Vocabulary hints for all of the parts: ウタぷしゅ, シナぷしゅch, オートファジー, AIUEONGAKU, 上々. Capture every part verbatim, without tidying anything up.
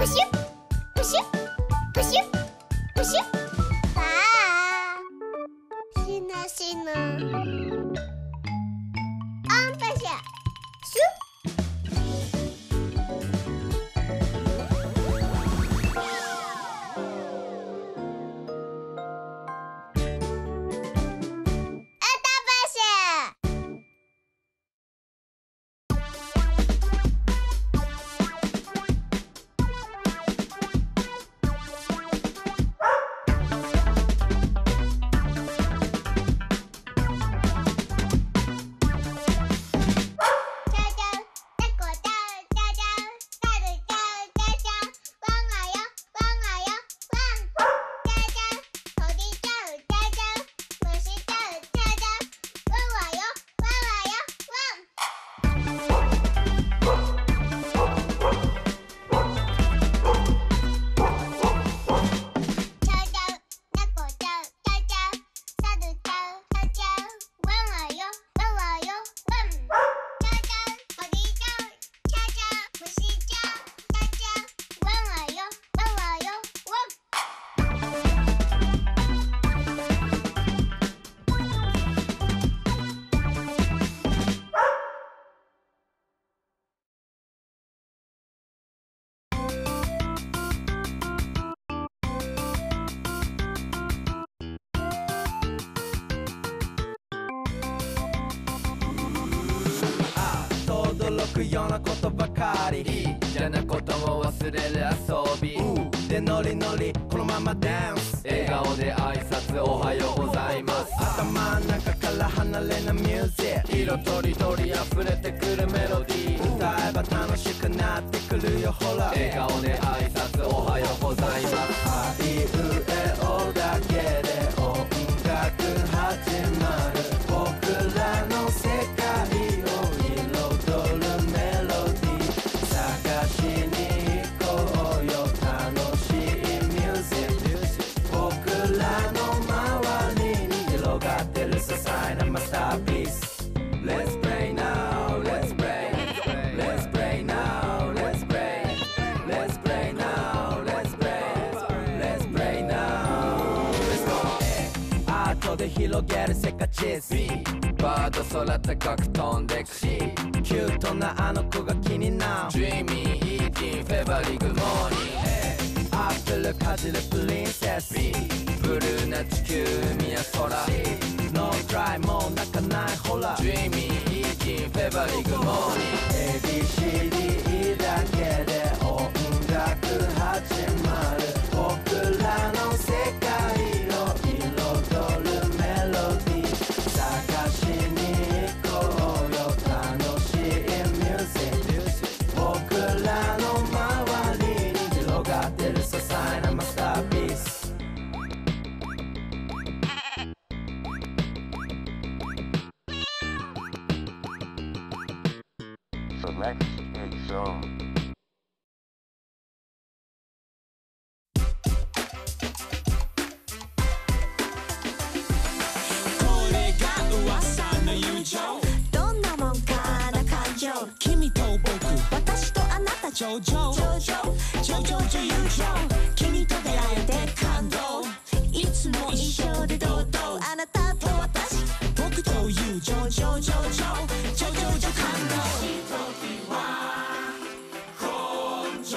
プシュプシュプシュプシュ。ああ、しなしな。オンプシュ。シュ。ウタプシュ。ようなことばかり嫌なことを忘れる遊びでノリノリこのままダンス笑顔で挨拶おはようございます頭の中から離れないミュージック色とりどり溢れてくるメロディー歌えば楽しくなってくるよほら笑顔で挨拶おはようございますあいうえおだけで音楽始まる僕らの世界広げる世界地図バード空高く飛んでくしキュートなあの子が気になる Dreamy Eating February Good Morning アップルかじるプリンセスブルーな地球海や空 No cry もう泣かないほら Dreamy Eating February Good Morning エービーシーディー だけで音楽始まる僕らの世界ジョジョジョジョジョジョジョ友情君と出会えて感動いつも一緒で堂々あなたと私僕と友情ジョジョジョジョジョジョジョ感動ひとりは根性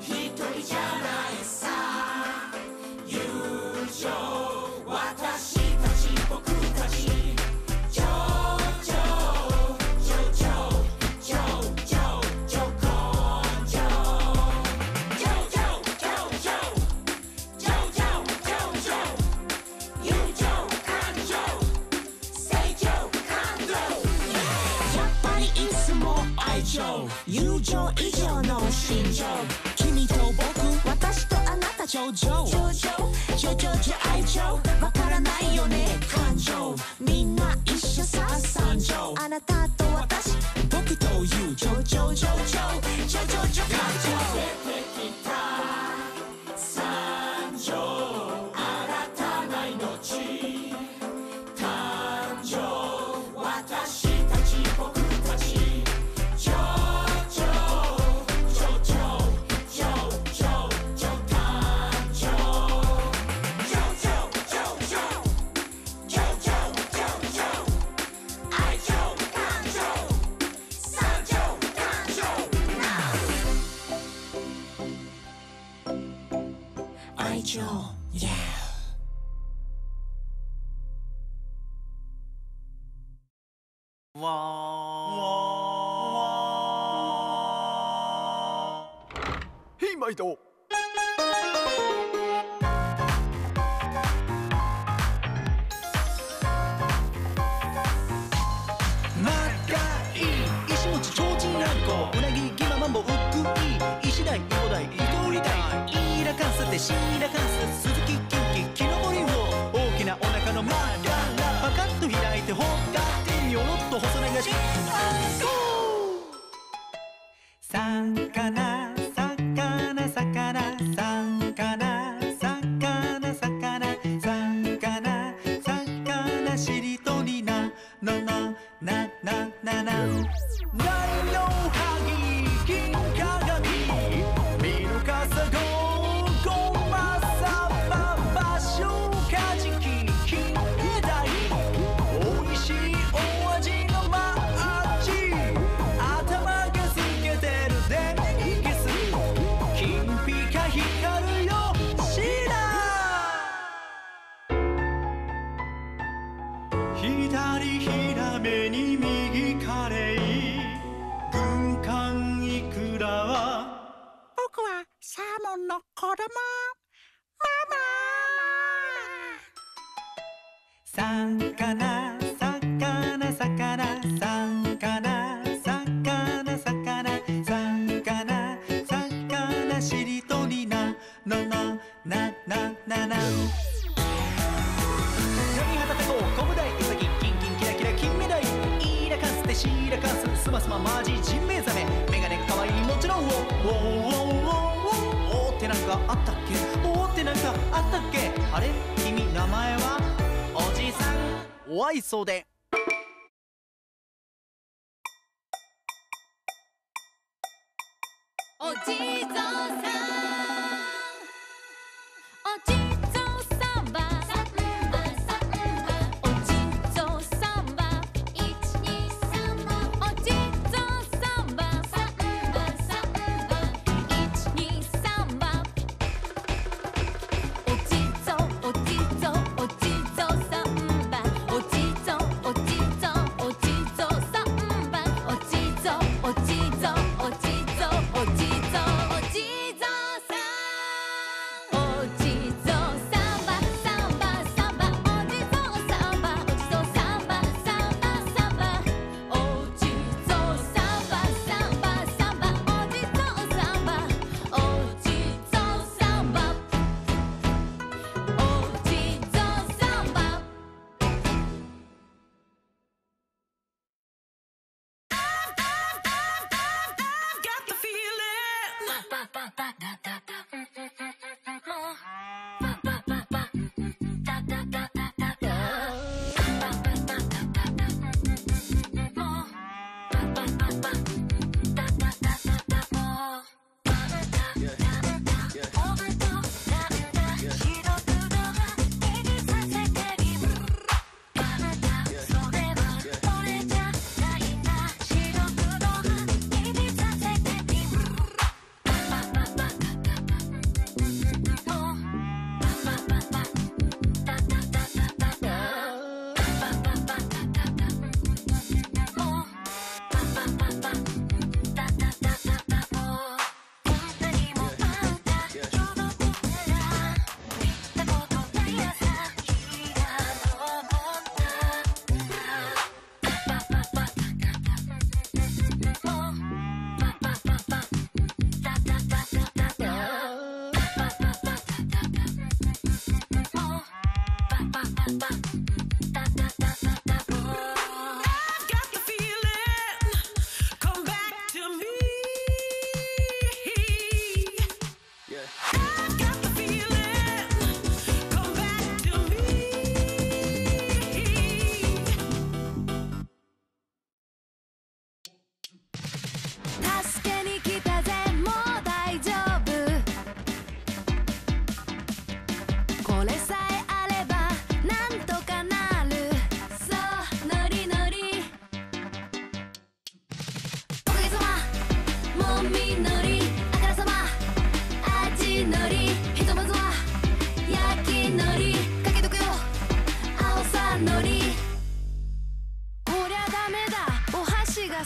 ひとりじゃないさ友情私たち僕たちジョ友情以上の心情君と僕私とあなた上々上々上々上愛情わからないよね感情みんな一緒さ三条あなたと私僕と友情上々上々上々上々上感情三条Yo, まいど。シーラカンス鈴木キンキ木登りを大きなお腹のマララパカッと開いてほったってよろっと細長しさかなさかなさかなさかなさかなさかなさかなさかなしりとりなのなななななダイオハギ金鏡見るかさご左ひらめに右カレイ軍艦いくらは僕はサーモンの子供ママさかなさかなさかなさかなさかなさかなさかなさかなしりとりなのなななななシーラカンススマスママジジンベエザメメガネがかわいいもちろんおおおおおおってなんかあったっけおってなんかあったっけあれ君名前はおじさんお愛想でおじいぞうさんおじいぞうさん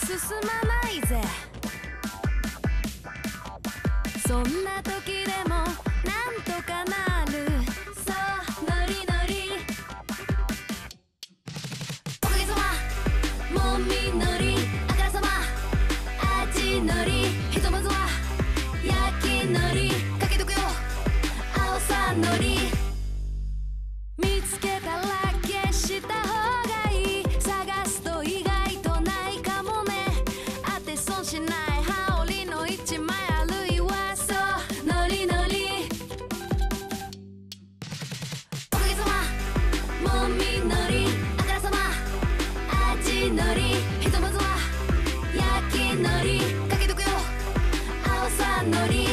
進まないぜ。そんな時でもなんとかなるさあノリノリおかげさまもみのりあからさま味のりひとまずは焼きのりかけとくよ青さのり見つけたら消した方がいい探すと意外とないかもね当て損しない羽織の一枚あるいはそうノリノリおかげさまもみのりあからさま味のりひとまずは焼きのりかけとくよ青さのり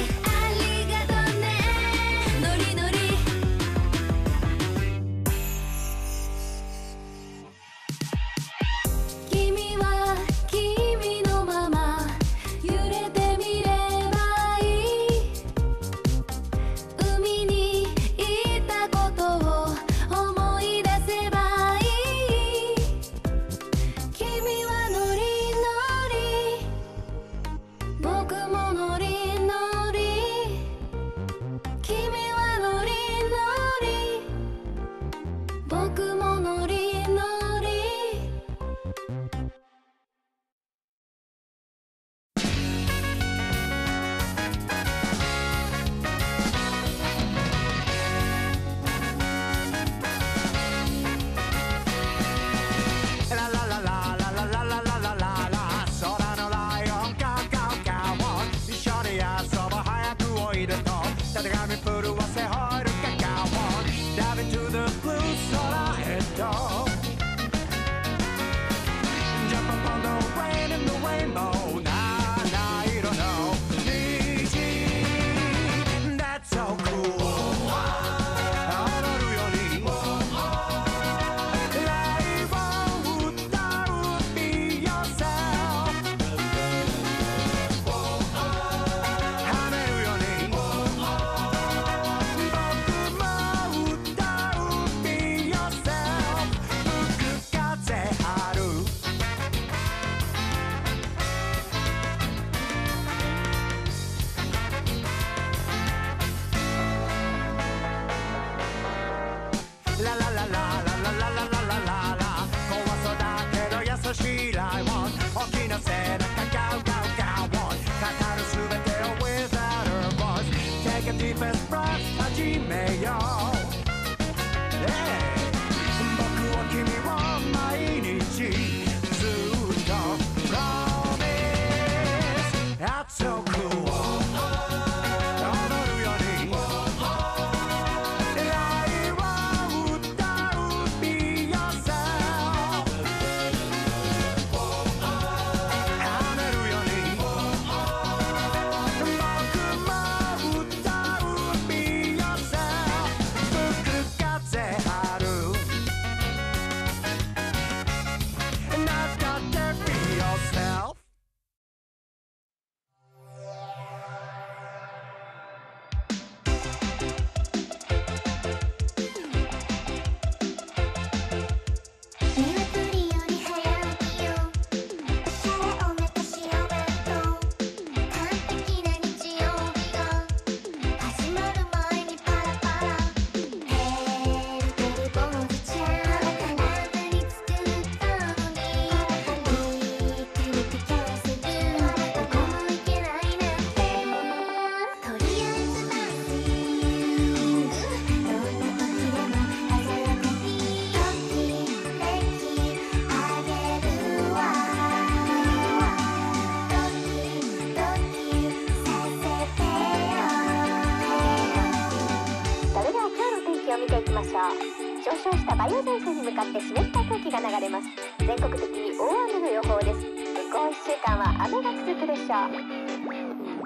今週間は雨が続くでしょう。